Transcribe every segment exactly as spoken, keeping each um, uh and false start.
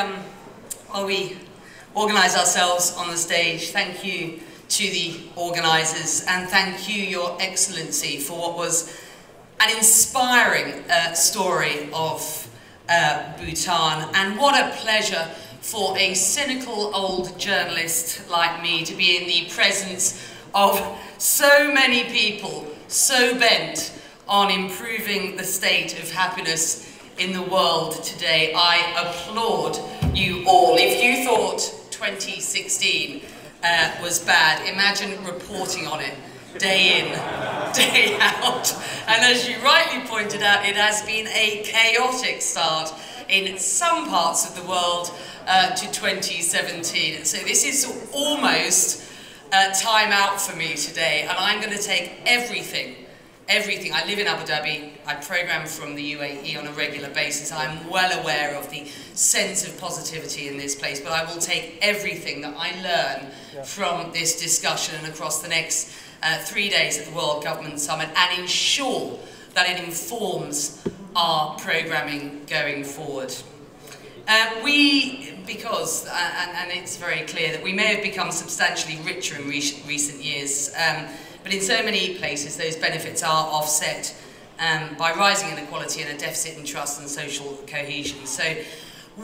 um, while we organise ourselves on the stage, thank you to the organisers, and thank you, Your Excellency, for what was an inspiring uh, story of uh, Bhutan, and what a pleasure for a cynical old journalist like me to be in the presence of so many people so bent on improving the state of happiness in the world today. I applaud you all. If you thought twenty sixteen uh, was bad, imagine reporting on it day in, day out. And as you rightly pointed out, it has been a chaotic start in some parts of the world uh, to twenty seventeen. So this is almost uh, time out for me today, and I'm going to take everything Everything. I live in Abu Dhabi, I program from the U A E on a regular basis. I'm well aware of the sense of positivity in this place, but I will take everything that I learn yeah. from this discussion across the next uh, three days at the World Government Summit, and ensure that it informs our programming going forward. Uh, we, because, uh, and, and it's very clear that we may have become substantially richer in re recent years, um, but in so many places, those benefits are offset um, by rising inequality and a deficit in trust and social cohesion. So,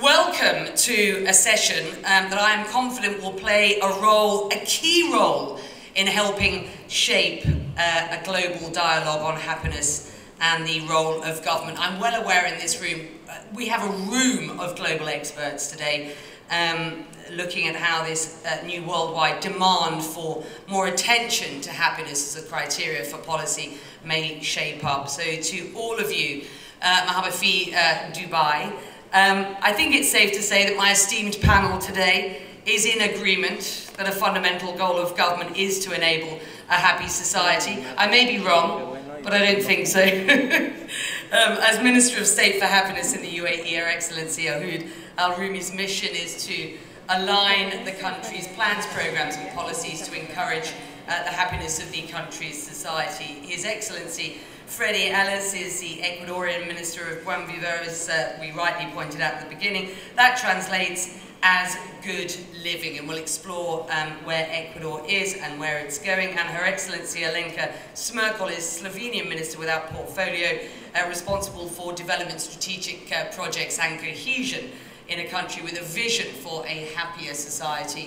welcome to a session um, that I am confident will play a role, a key role, in helping shape uh, a global dialogue on happiness and the role of government. I'm well aware in this room, uh, we have a room of global experts today, Um, looking at how this uh, new worldwide demand for more attention to happiness as a criteria for policy may shape up. So to all of you, uh, Mahaba Fi uh, Dubai, um, I think it's safe to say that my esteemed panel today is in agreement that a fundamental goal of government is to enable a happy society. I may be wrong, but I don't think so. um, as Minister of State for Happiness in the U A E, Her Excellency Aboud Al-Rumi's mission is to align the country's plans, programs and policies to encourage uh, the happiness of the country's society. His Excellency Freddy Ehlers is the Ecuadorian Minister of Buen Vivir, as uh, we rightly pointed out at the beginning. That translates as good living, and we'll explore um, where Ecuador is and where it's going. And Her Excellency Alenka Smerkolj is Slovenian Minister without portfolio, uh, responsible for development, strategic uh, projects and cohesion in a country with a vision for a happier society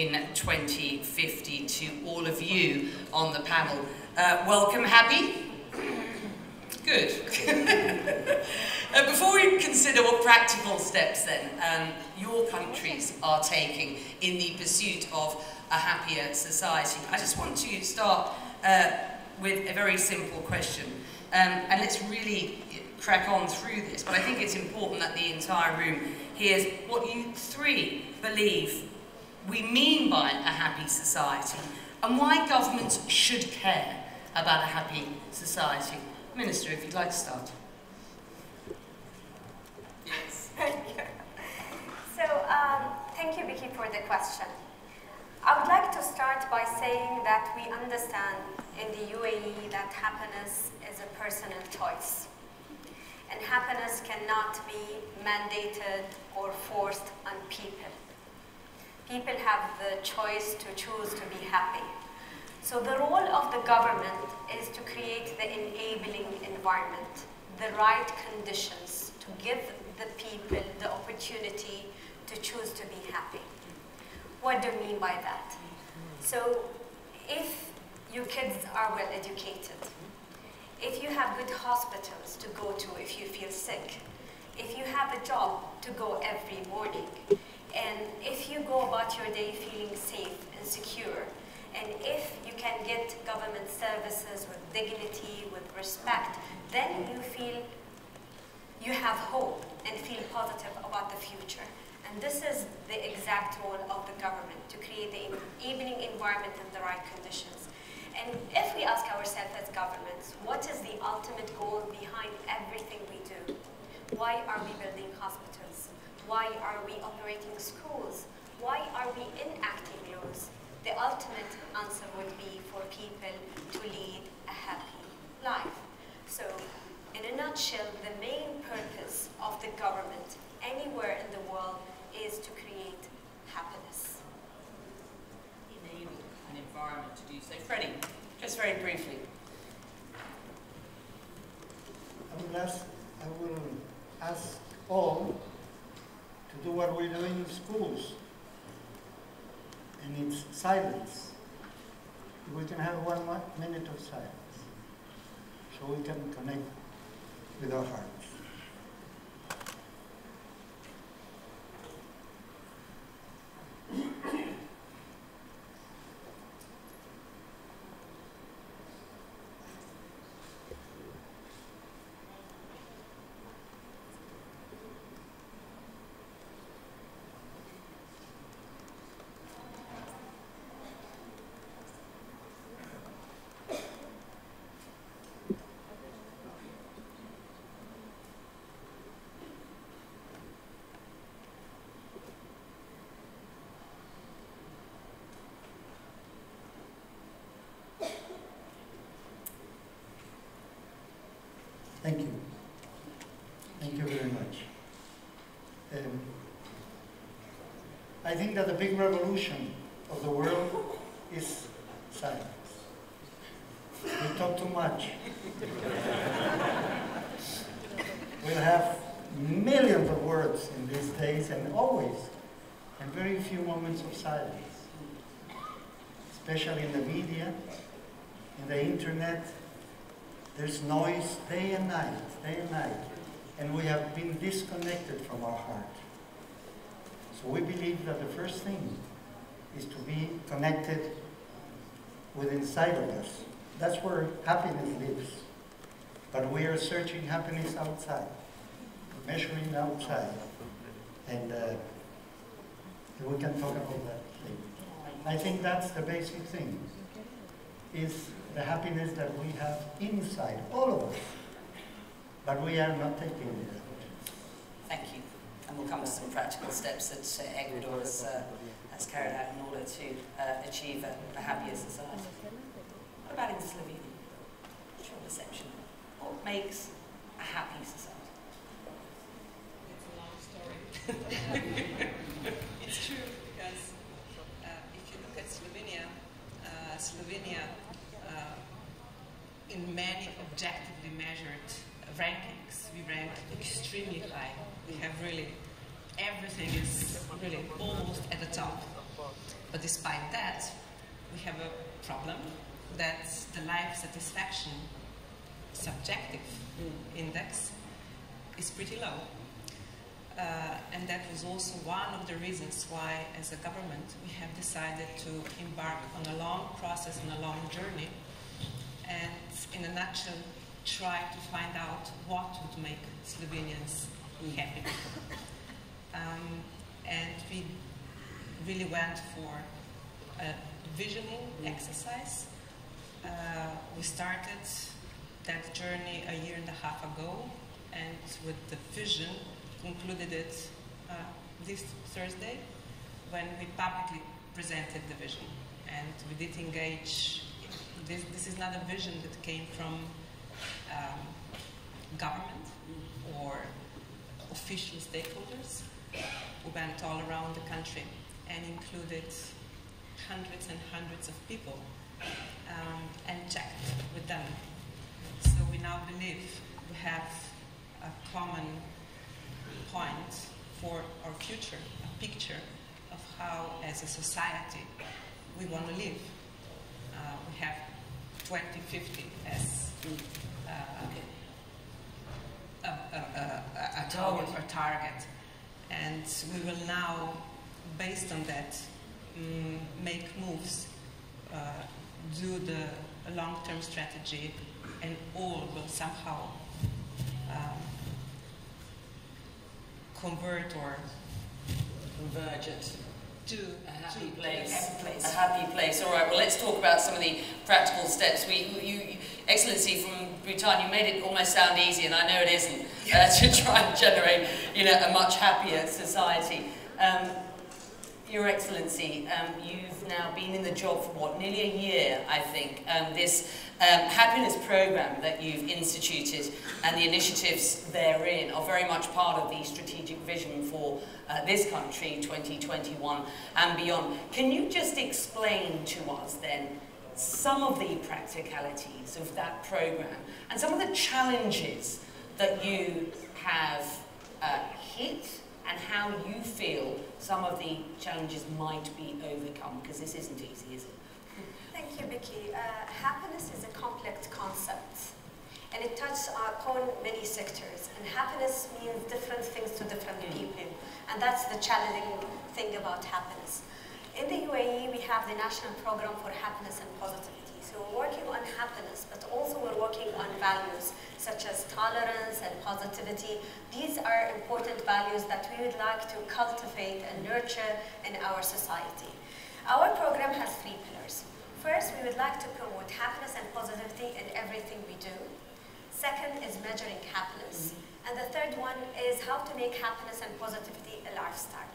in twenty fifty. To all of you on the panel, uh, welcome. Happy? Good. uh, before we consider what practical steps then um, your countries are taking in the pursuit of a happier society, I just want to start uh, with a very simple question, um, and let's really crack on through this, but I think it's important that the entire room hears what you three believe we mean by a happy society, and why governments should care about a happy society. Minister, if you'd like to start. Yes. Thank you. So, um, thank you, Vicky, for the question. I would like to start by saying that we understand in the U A E that happiness is a personal choice, and happiness cannot be mandated or forced on people. People have the choice to choose to be happy. So the role of the government is to create the enabling environment, the right conditions to give the people the opportunity to choose to be happy. What do you mean by that? So if your kids are well educated, if you have good hospitals to go to if you feel sick, if you have a job to go every morning, and if you go about your day feeling safe and secure, and if you can get government services with dignity, with respect, then you feel you have hope and feel positive about the future. And this is the exact role of the government, to create the enabling environment and the right conditions. And if we ask ourselves as governments, what is the ultimate goal behind everything we do? Why are we building hospitals? Why are we operating schools? Why are we enacting laws? The ultimate answer would be for people to lead a happy life. So, in a nutshell, the main purpose of the government anywhere in the world So Freddy, just very briefly. I will ask, I will ask all to do what we're doing in schools, and it's silence. We can have one minute of silence so we can connect with our hearts. Thank you. Thank you very much. Um, I think that the big revolution of the world is silence. We talk too much. We'll have millions of words in these days and always, and very few moments of silence, especially in the media, in the internet. There's noise day and night, day and night, and we have been disconnected from our heart. So we believe that the first thing is to be connected with inside of us. That's where happiness lives. But we are searching happiness outside, measuring outside, and uh, we can talk about that later. I think that's the basic thing, is the happiness that we have inside, all of us, but we are not taking it out. Thank you. And we'll come to some practical steps that uh, Ecuador has, uh, has carried out in order to uh, achieve a, a happier society. What about in Slovenia? What's your perception? What makes a happy society? It's a long story. It's true, because uh, if you look at Slovenia, uh, Slovenia in many objectively measured rankings, we rank extremely high. We have really, everything is really almost at the top. But despite that, we have a problem that the life satisfaction subjective index is pretty low. Uh, and that was also one of the reasons why, as a government, we have decided to embark on a long process and a long journey, and in a nutshell, try to find out what would make Slovenians happy. Um, and we really went for a visioning exercise. Uh, we started that journey a year and a half ago, and with the vision, concluded it uh, this Thursday, when we publicly presented the vision. And we did engage. This, this is not a vision that came from um, government or official stakeholders. We went all around the country and included hundreds and hundreds of people um, and checked with them. So we now believe we have a common point for our future, a picture of how, as a society, we want to live. Uh, we have twenty fifty as uh, a, a, a, a goal or target, and we will now, based on that, um, make moves, uh, do the long-term strategy, and all will somehow um, convert or converge it to a happy place. happy place. A happy place. All right. Well, let's talk about some of the practical steps. We, you, Excellency from Bhutan, you made it almost sound easy, and I know it isn't, uh, to try and generate, you know, a much happier society. Um, Your Excellency, um, you've now been in the job for what, nearly a year, I think. Um, this um, happiness program that you've instituted and the initiatives therein are very much part of the strategic vision for uh, this country, twenty twenty-one and beyond. Can you just explain to us then some of the practicalities of that program and some of the challenges that you have uh, hit and how you feel some of the challenges might be overcome, because this isn't easy, is it? Thank you, Vicky. Uh, happiness is a complex concept, and it touches upon many sectors. And happiness means different things to different people, and that's the challenging thing about happiness. In the U A E, we have the National Program for Happiness and Positivity. So we're working on happiness, but also we're working on values such as tolerance and positivity. These are important values that we would like to cultivate and nurture in our society. Our program has three pillars. First, we would like to promote happiness and positivity in everything we do. Second is measuring happiness. And the third one is how to make happiness and positivity a lifestyle.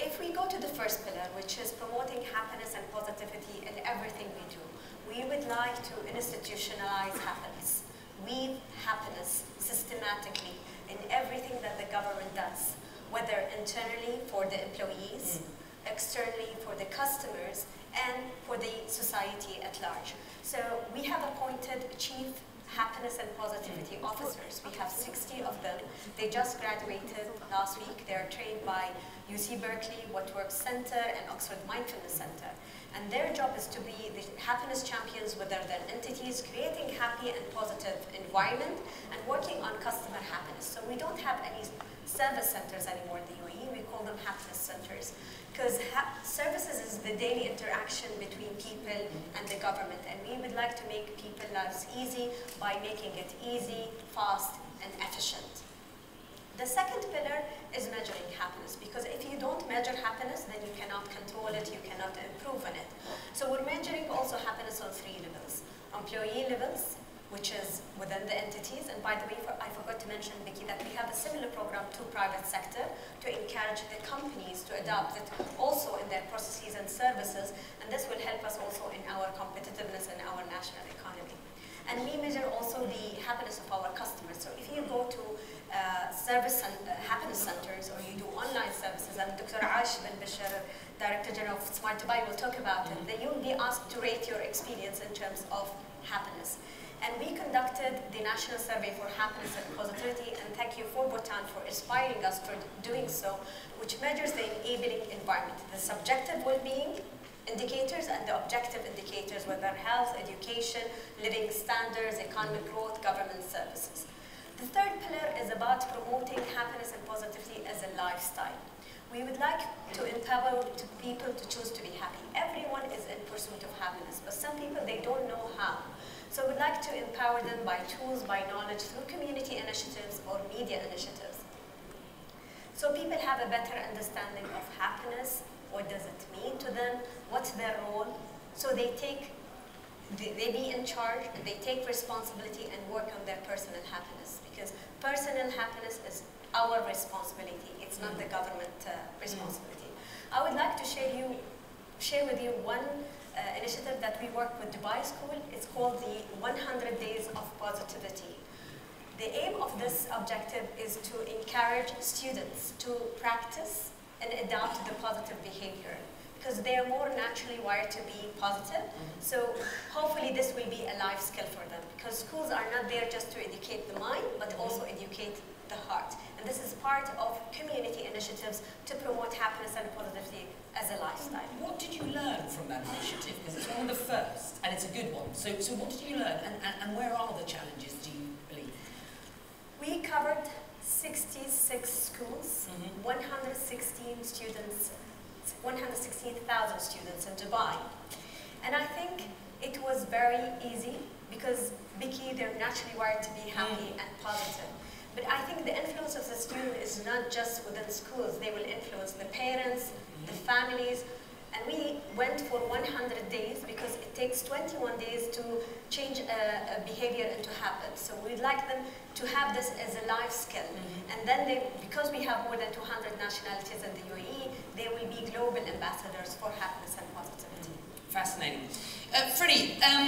If we go to the first pillar, which is promoting happiness and positivity in everything we do, we would like to institutionalize happiness, weave happiness systematically in everything that the government does, whether internally for the employees, externally for the customers, and for the society at large. So we have appointed Chief Happiness and Positivity Officers. We have sixty of them. They just graduated last week. They are trained by U C Berkeley, What Works Center, and Oxford Mindfulness Center. And their job is to be the happiness champions with their entities, creating happy and positive environment, and working on customer happiness. So we don't have any service centers anymore in the U A E. We call them happiness centers, because ha services is the daily interaction between people and the government, and we would like to make people's lives easy by making it easy, fast, and efficient. The second pillar is measuring happiness, because if you don't measure happiness, then you cannot control it, you cannot improve on it. So we're measuring also happiness on three levels. Employee levels, which is within the entities, and by the way, for, I forgot to mention, Vicky, that we have a similar program to private sector to encourage the companies to adopt it also in their processes and services, and this will help us also in our competitiveness and our national economy. And we measure also the happiness of our customers. So if you go to uh, service and uh, happiness centers, or you do online services, and Doctor Aisha bin Bishr, Director General of Smart Dubai, will talk about it, then you'll be asked to rate your experience in terms of happiness. And we conducted the National Survey for Happiness and Positivity, and thank you for Bhutan for inspiring us for doing so, which measures the enabling environment, the subjective well-being indicators and the objective indicators, whether health, education, living standards, economic growth, government services. The third pillar is about promoting happiness and positivity as a lifestyle. We would like to empower to people to choose to be happy. Everyone is in pursuit of happiness, but some people, they don't know how. So we'd like to empower them by tools, by knowledge, through community initiatives or media initiatives. So people have a better understanding of happiness, what does it mean to them, what's their role, so they take, they, they be in charge, they take responsibility and work on their personal happiness, because personal happiness is our responsibility, it's not the government uh, responsibility. I would like to share, you, share with you one Uh, initiative that we work with Dubai School. It's called the one hundred Days of Positivity. The aim of this objective is to encourage students to practice and adopt the positive behavior, because they are more naturally wired to be positive. So hopefully this will be a life skill for them, because schools are not there just to educate the mind, but also educate the heart. And this is part of community initiatives to promote happiness and positivity as a lifestyle. What did you learn from that initiative? Because it's one of the first, and it's a good one. So, so what did you learn, and, and, and where are the challenges, do you believe? We covered sixty-six schools, mm-hmm. one hundred sixteen students, one hundred sixteen thousand students in Dubai. And I think it was very easy, because, Vicky, they're naturally wired to be happy mm. and positive. But I think the influence of the student is not just within schools. They will influence the parents, the families. And we went for one hundred days, because it takes twenty-one days to change a, a behavior into habit. So we'd like them to have this as a life skill. Mm-hmm. And then they, because we have more than two hundred nationalities in the U A E, they will be global ambassadors for happiness and positivity. Fascinating. Uh, Freddy, um,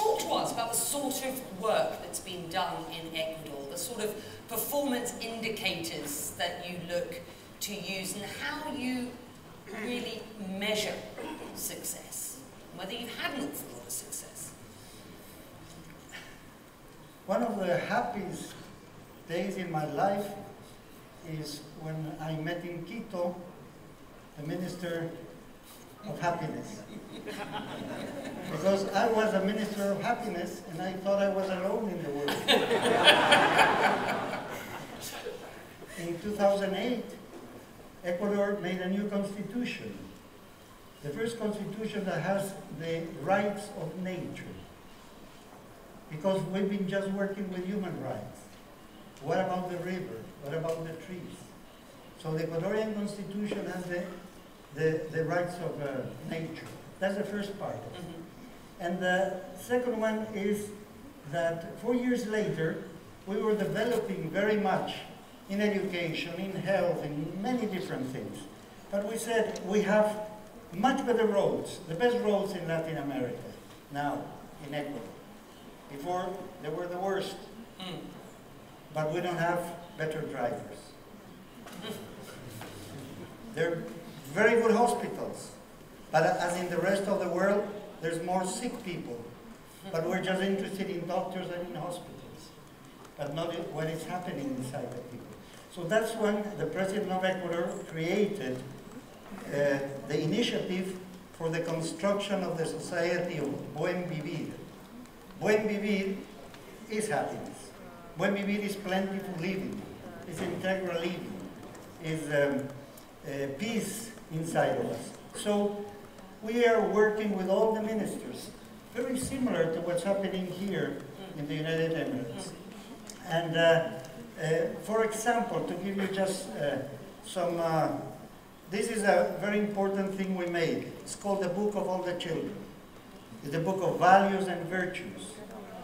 talk to us about the sort of work that's been done in Ecuador, the sort of performance indicators that you look to use, and how you really measure success. whether you've had an awful lot of success. One of the happiest days in my life is when I met in Quito the Minister of Happiness. Because I was a Minister of Happiness and I thought I was alone in the world. In two thousand eight, Ecuador made a new constitution, the first constitution that has the rights of nature. Because we've been just working with human rights. What about the river? What about the trees? So the Ecuadorian constitution has the, the, the rights of uh, nature. That's the first part of it. Mm-hmm. And the second one is that four years later, we were developing very much in education, in health, in many different things. But we said we have much better roads, the best roads in Latin America, now in Ecuador. Before, they were the worst. Mm. But we don't have better drivers. They're very good hospitals. But as in the rest of the world, there's more sick people. But we're just interested in doctors and in hospitals, but not what is happening inside the people. So that's when the President of Ecuador created uh, the initiative for the construction of the society of Buen Vivir. Buen Vivir is happiness. Buen Vivir is plentiful living, is integral living, is um, uh, peace inside of us. So we are working with all the ministers, very similar to what's happening here in the United Emirates. And uh, uh, for example, to give you just uh, some, uh, this is a very important thing we made. It's called the Book of All the Children. It's the book of values and virtues.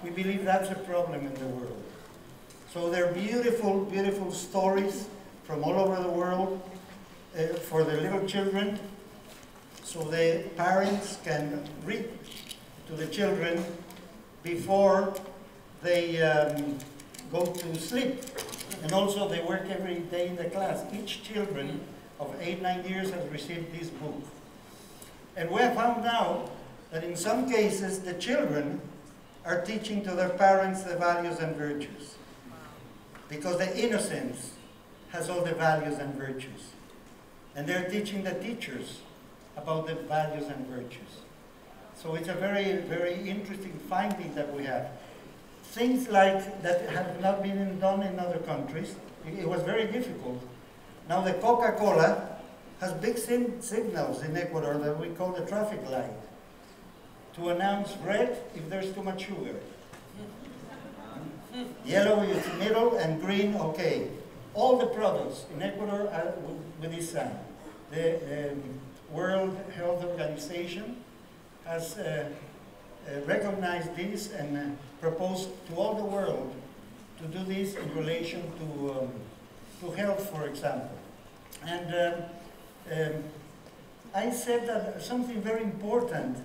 We believe that's a problem in the world. So there are beautiful, beautiful stories from all over the world uh, for the little children, so the parents can read to the children before they um, go to sleep. And also they work every day in the class. Each children of eight, nine years has received this book. And we have found out that in some cases the children are teaching to their parents the values and virtues, because the innocence has all the values and virtues. And they're teaching the teachers about the values and virtues. So it's a very, very interesting finding that we have. Things like that have not been done in other countries. It, it was very difficult. Now the Coca-Cola has big sin signals in Ecuador that we call the traffic light to announce red if there's too much sugar. Yellow is middle and green, okay. All the products in Ecuador are with this sign. The um, World Health Organization has uh, uh, recognized this and uh, proposed to all the world to do this in relation to, um, to health, for example. And um, um, I said that something very important.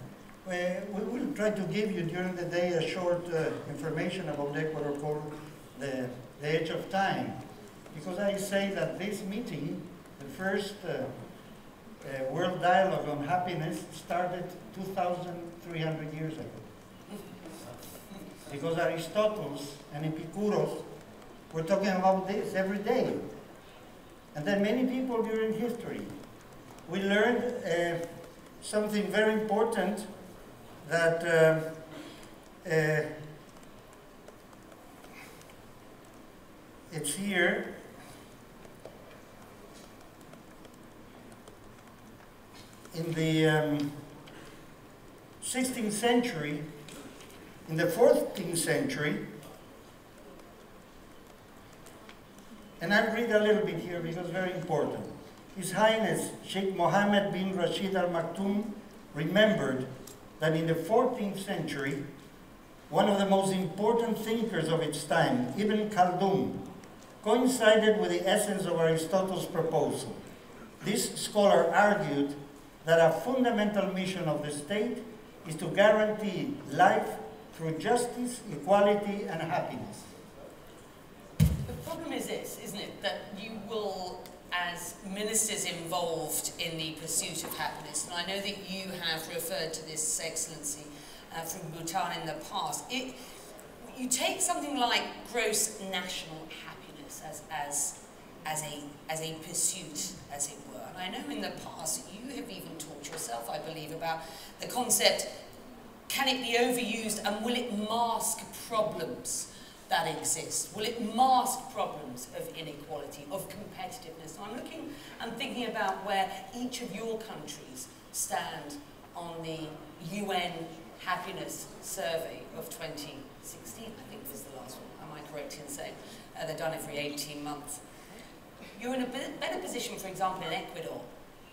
Uh, we will try to give you during the day a short uh, information about Ecuador called the, the Edge of Time. Because I say that this meeting, the first uh, uh, World Dialogue on Happiness, started two thousand three hundred years ago. Because Aristotle and Epicurus were talking about this every day. And then many people during history. We learned uh, something very important, that uh, uh, it's here. In the um, sixteenth century, in the fourteenth century, and I'll read a little bit here because it's very important. His Highness Sheikh Mohammed bin Rashid al-Maktoum remembered that in the fourteenth century, one of the most important thinkers of its time, Ibn Khaldun, coincided with the essence of Aristotle's proposal. This scholar argued that a fundamental mission of the state is to guarantee life through justice, equality, and happiness. The problem is this, isn't it? That you will as ministers involved in the pursuit of happiness. And I know that you have referred to this, Excellency, uh, from Bhutan in the past. It, you take something like gross national happiness as, as, as, a, as a pursuit, as it were. And I know in the past you have even taught yourself, I believe, about the concept, can it be overused and will it mask problems that exists? Will it mask problems of inequality, of competitiveness? I'm looking and thinking about where each of your countries stand on the U N Happiness Survey of twenty sixteen, I think was the last one. Am I correct in saying? Uh, they've done it every eighteen months. You're in a better position, for example, in Ecuador,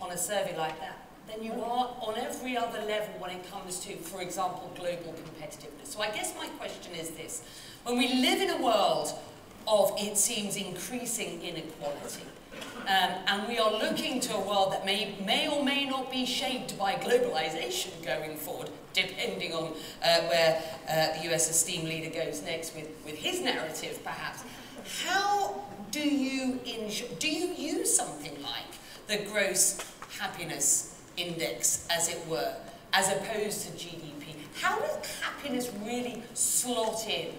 on a survey like that, than you are on every other level when it comes to, for example, global competitiveness. So I guess my question is this. When we live in a world of, it seems, increasing inequality, um, and we are looking to a world that may, may or may not be shaped by globalization going forward, depending on uh, where uh, the U S esteemed leader goes next with, with his narrative, perhaps, how do you ensure, do you use something like the gross happiness index, as it were, as opposed to G D P? How does happiness really slot in?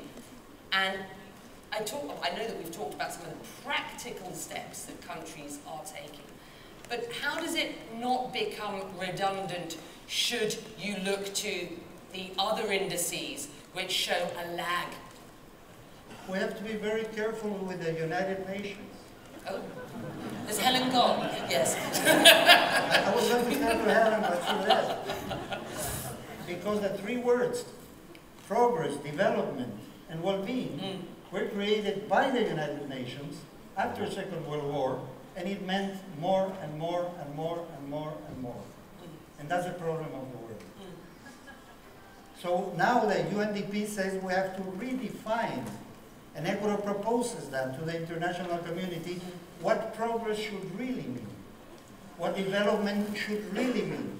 And I, talk, I know that we've talked about some of the practical steps that countries are taking, but how does it not become redundant should you look to the other indices which show a lag? We have to be very careful with the United Nations. Oh. Is Helen gone? Yes. I was going to say to Helen, but she left. Because the three words, progress, development, and well-being, mm. were created by the United Nations after the Second World War, and it meant more and more and more and more and more. Mm. And that's the problem of the world. Mm. So now the U N D P says we have to redefine, and Ecuador proposes that to the international community, what progress should really mean, what development should really mean.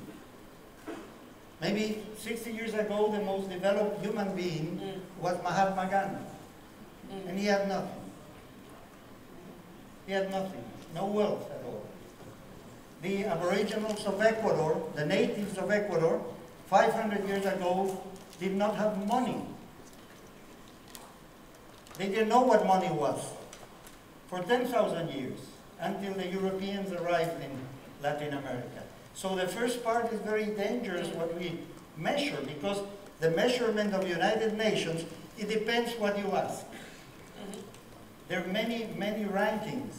Maybe sixty years ago, the most developed human being mm. was Mahatma Gandhi, mm. and he had nothing. He had nothing, no wealth at all. The aboriginals of Ecuador, the natives of Ecuador, five hundred years ago, did not have money. They didn't know what money was for ten thousand years until the Europeans arrived in Latin America. So the first part is very dangerous what we measure, because the measurement of the United Nations, it depends what you ask. Mm-hmm. There are many, many rankings.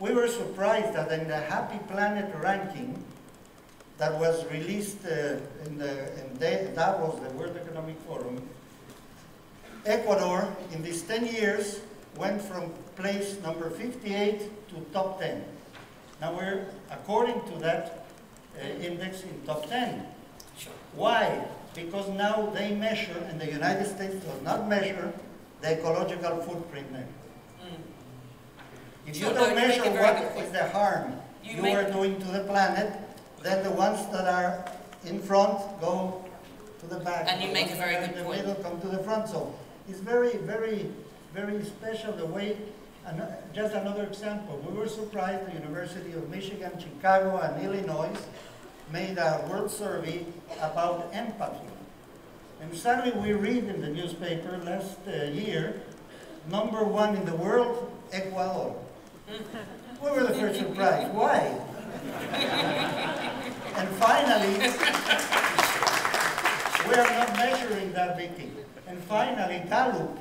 We were surprised that in the Happy Planet ranking that was released uh, in, the, in the, Davos, the World Economic Forum, Ecuador, in these ten years, went from place number fifty-eight to top ten. Now we're, according to that uh, index, in top ten. Sure. Why? Because now they measure, and the United States does not measure, the ecological footprint. Mm. If you, you don't measure what is the harm you, you are doing to the planet, then the ones that are in front go to the back. And you make a very good point. The middle come to the front. So it's very, very, very special the way, and just another example, we were surprised the University of Michigan, Chicago, and Illinois made a world survey about empathy. And suddenly we read in the newspaper last uh, year, number one in the world, Ecuador. We were the first surprise. Why? And finally, we are not measuring that victim. And finally, Gallup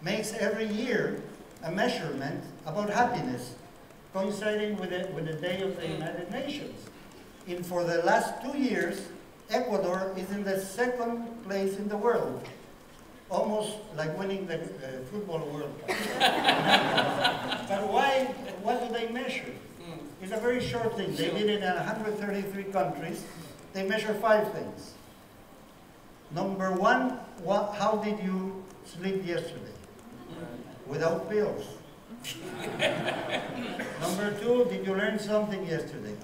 makes every year a measurement about happiness, coinciding with the, with the Day of the United Nations. And for the last two years, Ecuador is in the second place in the world, almost like winning the uh, football World Cup. But why? What do they measure? It's a very short thing. They did it in one hundred thirty-three countries. They measure five things. Number one, what, how did you sleep yesterday? Without pills. Number two, did you learn something yesterday?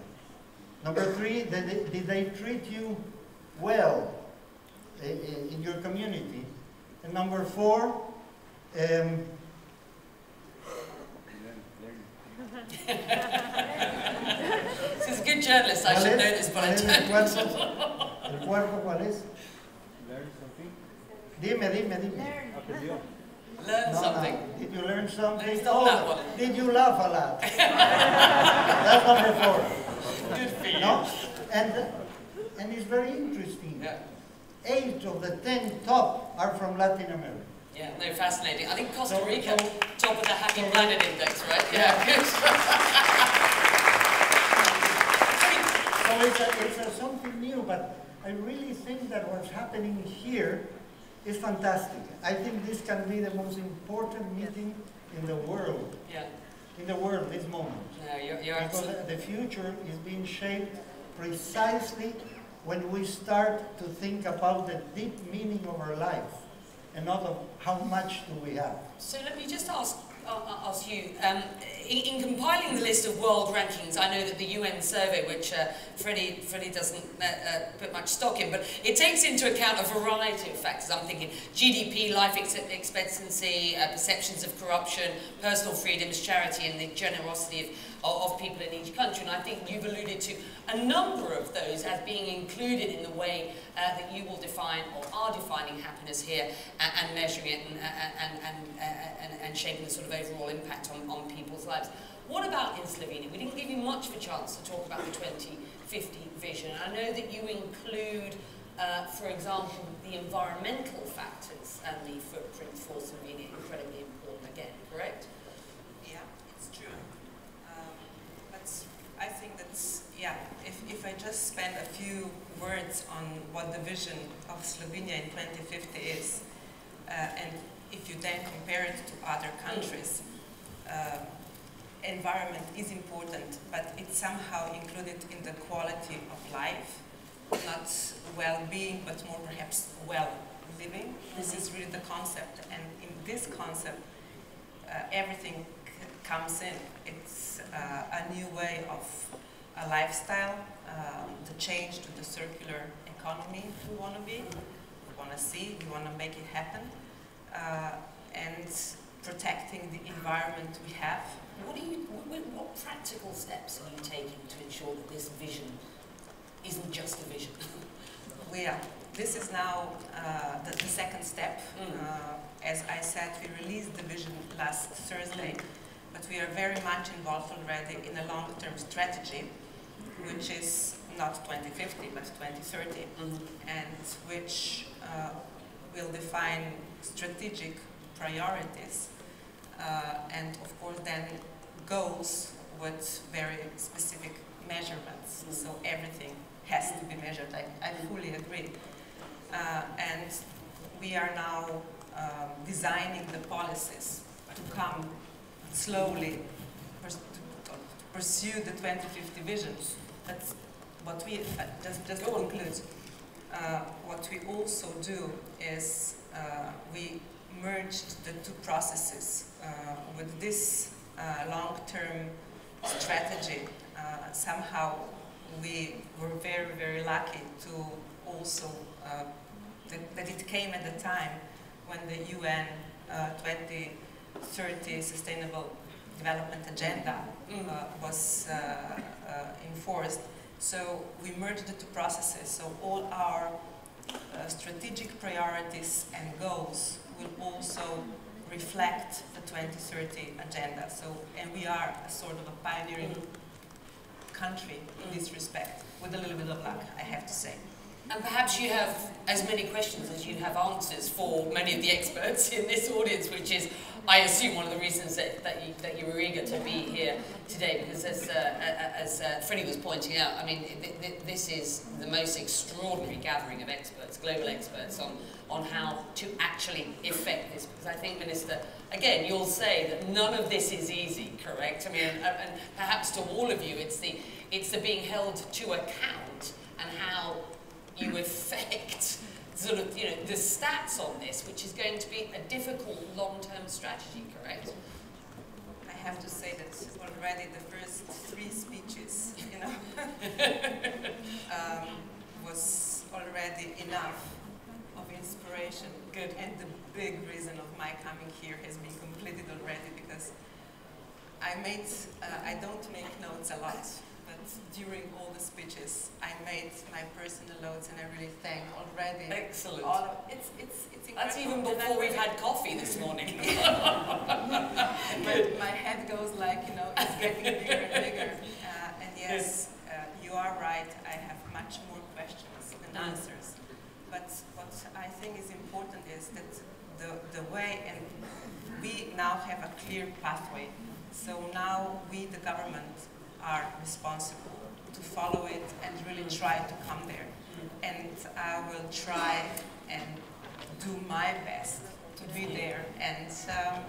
Number three, did they, did they treat you well uh, in your community? And number four, um, good journalist, I should know this, but I don't. ¿El cuerpo cuál es? Learn something. Dime, dime, dime. Learn something. No, no. Did you learn something? Oh, did you laugh a lot? That's number four. Good for you. No? And, uh, and it's very interesting. Yeah. Eight of the ten top are from Latin America. Yeah, no, fascinating. I think Costa Rica, so, so, top of the Happy Planet Index, right? Yeah, good. Yeah. So it's, a, it's a something new, but I really think that what's happening here is fantastic. I think this can be the most important meeting in the world. Yeah. In the world, this moment. No, you're, you're because absolutely. The future is being shaped precisely when we start to think about the deep meaning of our life and not of how much do we have. So let me just ask, uh, ask you, um, in, in compiling the list of world rankings, I know that the U N survey, which uh, Freddy, Freddy doesn't uh, uh, put much stock in, but it takes into account a variety of factors. I'm thinking G D P, life ex expectancy, uh, perceptions of corruption, personal freedoms, charity, and the generosity of of people in each country, and I think you've alluded to a number of those as being included in the way uh, that you will define or are defining happiness here and, and measuring it and, and, and, and, and shaping the sort of overall impact on, on people's lives. What about in Slovenia? We didn't give you much of a chance to talk about the twenty fifty vision. And I know that you include, uh, for example, the environmental factors and the footprint for Slovenia, incredibly important again, correct? Yeah, it's true. I think that's, yeah, if, if I just spend a few words on what the vision of Slovenia in twenty fifty is, uh, and if you then compare it to other countries, uh, environment is important, but it's somehow included in the quality of life, not well-being, but more perhaps well-living. This is really the concept, and in this concept, uh, everything comes in. It's uh, a new way of a lifestyle, um, the change to the circular economy we want to be, we want to see, we want to make it happen, uh, and protecting the environment we have. What, do you, what, what practical steps are you taking to ensure that this vision isn't just a vision? Yeah, this is now uh, the, the second step. Mm. Uh, as I said, we released the vision last Thursday. Mm. But we are very much involved already in a long-term strategy, which is not twenty fifty, but twenty thirty, mm-hmm. and which uh, will define strategic priorities uh, and, of course, then goals with very specific measurements. Mm-hmm. So everything has to be measured. I, I fully agree. Uh, and we are now uh, designing the policies to come slowly pers to pursue the twenty fifty vision. That's what we, uh, just, just to conclude, uh, what we also do is uh, we merged the two processes uh, with this uh, long-term strategy. Uh, somehow we were very, very lucky to also, uh, that, that it came at the time when the U N uh, twenty thirty Sustainable Development Agenda uh, was uh, uh, enforced. So we merged the two processes, so all our uh, strategic priorities and goals will also reflect the twenty thirty agenda. So, and we are a sort of a pioneering country in this respect, with a little bit of luck, I have to say. And perhaps you have as many questions as you have answers for many of the experts in this audience, which is, I assume, one of the reasons that, that, you, that you were eager to be here today, because as, uh, as uh, Freddy was pointing out, I mean, th th this is the most extraordinary gathering of experts, global experts, on, on how to actually effect this, because I think, Minister, again, you'll say that none of this is easy, correct? I mean, and, and perhaps to all of you, it's the, it's the being held to account and how you affect sort of, you know, the stats on this, which is going to be a difficult long-term strategy, correct? I have to say that already the first three speeches, you know, um, was already enough of inspiration. Good. And the big reason of my coming here has been completed already because I made, uh, I don't make notes a lot. that during all the speeches I made my personal notes, and I really thank already. Excellent. All of, it's, it's, it's incredible. That's even before we've had coffee this morning. my, my head goes like, you know, it's getting bigger and bigger. Uh, and yes, uh, you are right, I have much more questions than answers. But what I think is important is that the, the way, and we now have a clear pathway. So now we, the government, are responsible to follow it and really try to come there. And I will try and do my best to be there and um,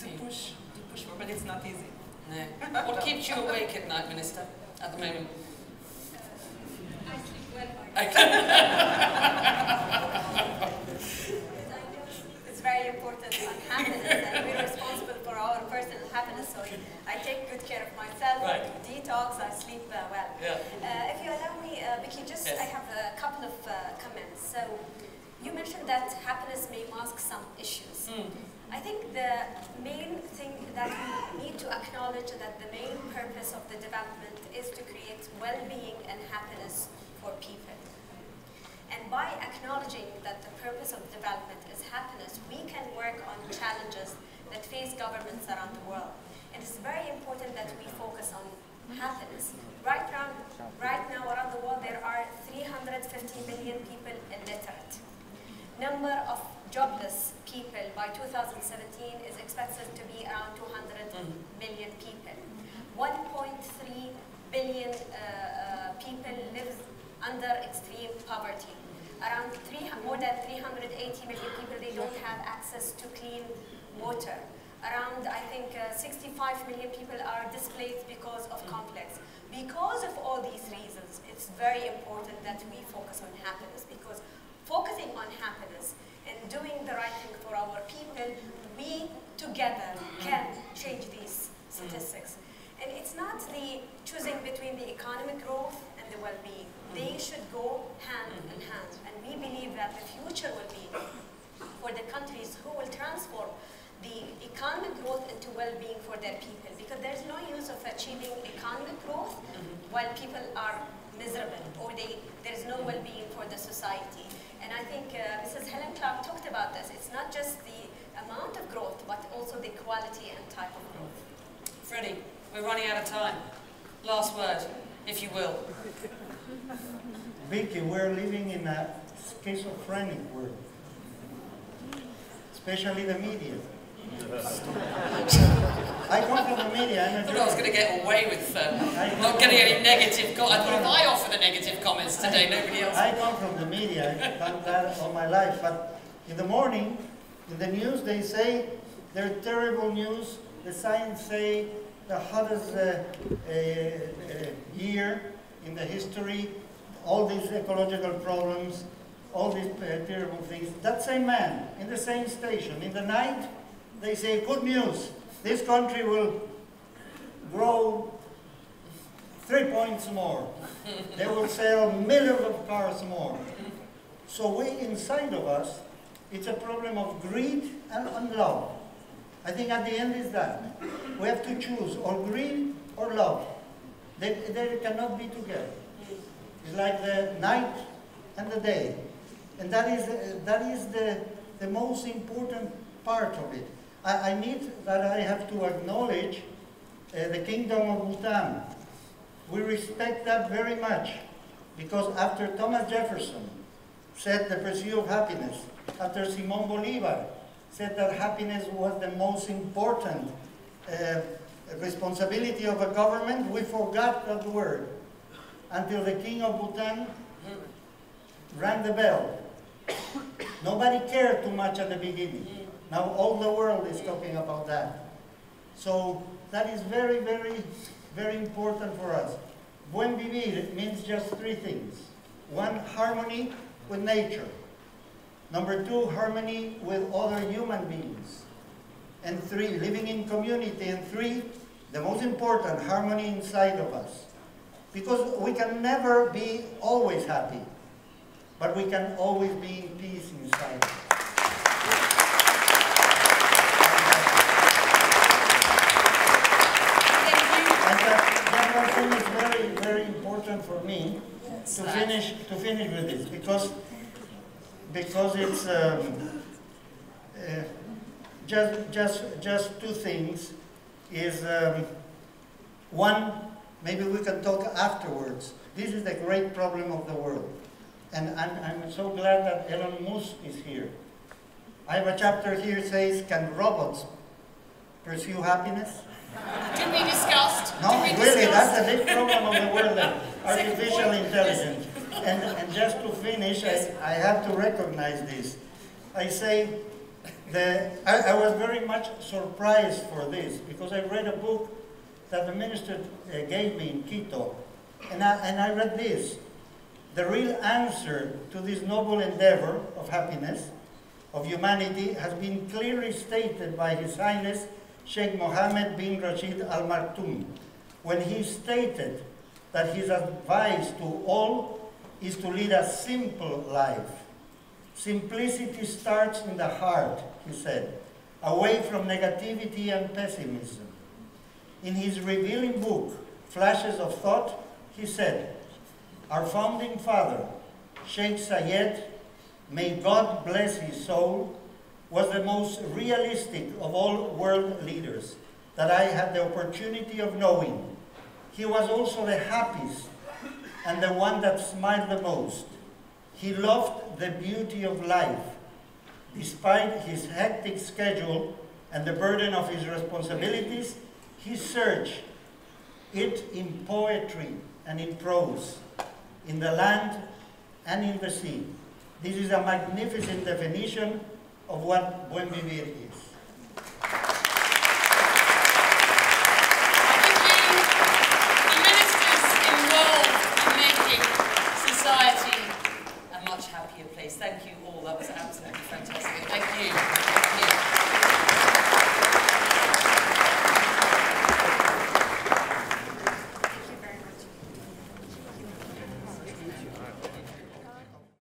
to push, to push for, but it's not easy. No. What keeps you awake at night, Minister, at the moment? Uh, I sleep well. It's very important on happiness, and we're responsible for our personal happiness, so I take good care of myself, right. Detox, I sleep uh, well. Yeah. Uh, if you allow me, uh, Vicky, just yes. I have a couple of uh, comments. So you mentioned that happiness may mask some issues. Mm. I think the main thing that we need to acknowledge is that the main purpose of the development is to create well-being and happiness for people. And by acknowledging that the purpose of development is happiness, we can work on challenges that face governments around the world. And it's very important that we focus on happiness. Right now, right now around the world, there are three hundred fifty million people illiterate. Number of jobless people by two thousand seventeen is expected to be around two hundred million people. one point three billion uh, uh, people live under extreme poverty. Around three, more than three hundred eighty million people, they don't have access to clean water. Around, I think, uh, sixty-five million people are displaced because of conflicts. Because of all these reasons, it's very important that we focus on happiness, because focusing on happiness and doing the right thing for our people, we together can change these statistics. And it's not the choosing between the economic growth and the well-being. They should go hand in hand. And we believe that the future will be for the countries who will transform the economic growth into well-being for their people. Because there's no use of achieving economic growth while people are miserable or they, there's no well-being for the society. And I think uh, Missus Helen Clark talked about this. It's not just the amount of growth, but also the quality and type of growth. Freddie, we're running out of time. Last word, if you will. Vicky, we're living in a schizophrenic world, especially the media. I come from the media. I'm a I thought I was going to get away with uh, not getting any negative comments. I thought if I offer the negative comments today, I, nobody else. I come from the media. I've done that all my life. But in the morning, in the news, they say there are terrible news. The science say the hottest uh, uh, uh, year in the history, all these ecological problems, all these uh, terrible things. That same man, in the same station, in the night, they say, good news, this country will grow three points more. They will sell millions of cars more. So we, inside of us, it's a problem of greed and love. I think at the end is that. We have to choose, or greed or love. They, they cannot be together. It's like the night and the day. And that is, uh, that is the, the most important part of it. I, I need that I have to acknowledge uh, the Kingdom of Bhutan. We respect that very much, because after Thomas Jefferson said the pursuit of happiness, after Simon Bolivar said that happiness was the most important uh, responsibility of a government, we forgot that word until the King of Bhutan rang the bell. Nobody cared too much at the beginning. Now all the world is talking about that. So that is very, very, very important for us. Buen Vivir, it means just three things. One, harmony with nature. Number two, harmony with other human beings. And three, living in community. And three, the most important, harmony inside of us. Because we can never be always happy, but we can always be in peace inside. Thank you. And that, that one thing is very, very for me to finish to finish with this, because because it's um, uh, just just just two things. Is um, one, maybe we can talk afterwards. This is the great problem of the world, and I'm I'm so glad that Elon Musk is here. I have a chapter here says, can robots pursue happiness? Didn't we discuss? No, we really, discussed? That's the big problem of the world, artificial intelligence. And, and just to finish, I, I have to recognize this. I say, the, I, I was very much surprised for this, because I read a book that the minister gave me in Quito, and I, and I read this. The real answer to this noble endeavor of happiness, of humanity, has been clearly stated by His Highness Sheikh Mohammed bin Rashid al-Maktoum, when he stated that his advice to all is to lead a simple life. Simplicity starts in the heart, he said, away from negativity and pessimism. In his revealing book, Flashes of Thought, he said, our founding father, Sheikh Zayed, may God bless his soul, was the most realistic of all world leaders that I had the opportunity of knowing. He was also the happiest and the one that smiled the most. He loved the beauty of life, despite his hectic schedule and the burden of his responsibilities. He searched it in poetry and in prose, in the land and in the sea. This is a magnificent definition of what Buen Vivir is. The ministers involved in making society a much happier place. Thank you all. That was absolutely fantastic. Thank you.